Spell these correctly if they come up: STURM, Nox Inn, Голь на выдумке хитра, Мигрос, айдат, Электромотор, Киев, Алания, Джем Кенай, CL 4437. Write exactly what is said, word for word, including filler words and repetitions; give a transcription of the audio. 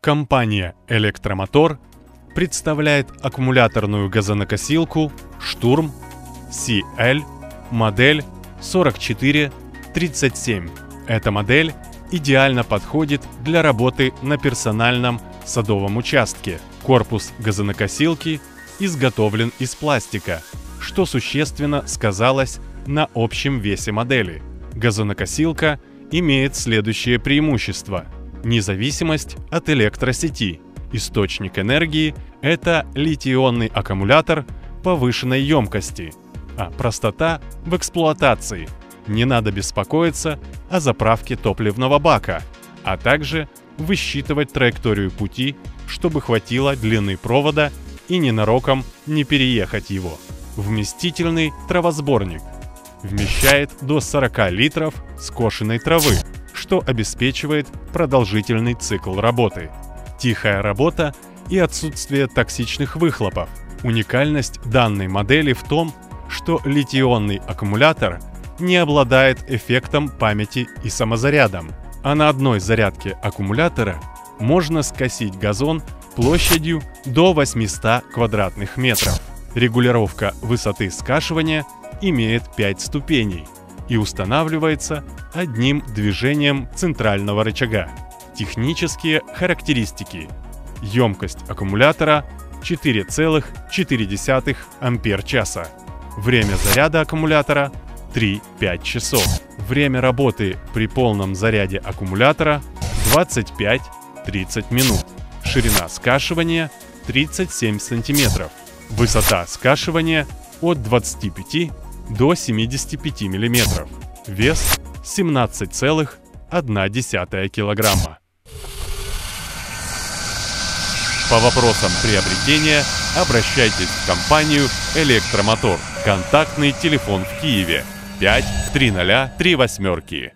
Компания «Электромотор» представляет аккумуляторную газонокосилку «Штурм си эл» модель сорок четыре тридцать семь. Эта модель идеально подходит для работы на персональном садовом участке. Корпус газонокосилки изготовлен из пластика, что существенно сказалось на общем весе модели. Газонокосилка имеет следующие преимущества. Независимость от электросети. Источник энергии – это литий-ионный аккумулятор повышенной емкости. А простота в эксплуатации. Не надо беспокоиться о заправке топливного бака, а также высчитывать траекторию пути, чтобы хватило длины провода и ненароком не переехать его. Вместительный травосборник. Вмещает до сорока литров скошенной травы, что обеспечивает продолжительный цикл работы. Тихая работа и отсутствие токсичных выхлопов. Уникальность данной модели в том, что литий-ионный аккумулятор не обладает эффектом памяти и самозарядом, а на одной зарядке аккумулятора можно скосить газон площадью до восьмисот квадратных метров. Регулировка высоты скашивания имеет пять ступеней и устанавливается одним движением центрального рычага. Технические характеристики. Емкость аккумулятора четыре целых четыре десятых ампер-часа. Время заряда аккумулятора три-пять часов. Время работы при полном заряде аккумулятора двадцать пять-тридцать минут. Ширина скашивания тридцать семь сантиметров. Высота скашивания от двадцати пяти до семидесяти пяти миллиметров. Вес семнадцать целых одна десятая килограмма. По вопросам приобретения обращайтесь в компанию «Электромотор». Контактный телефон в Киеве пять три ноль три восемь.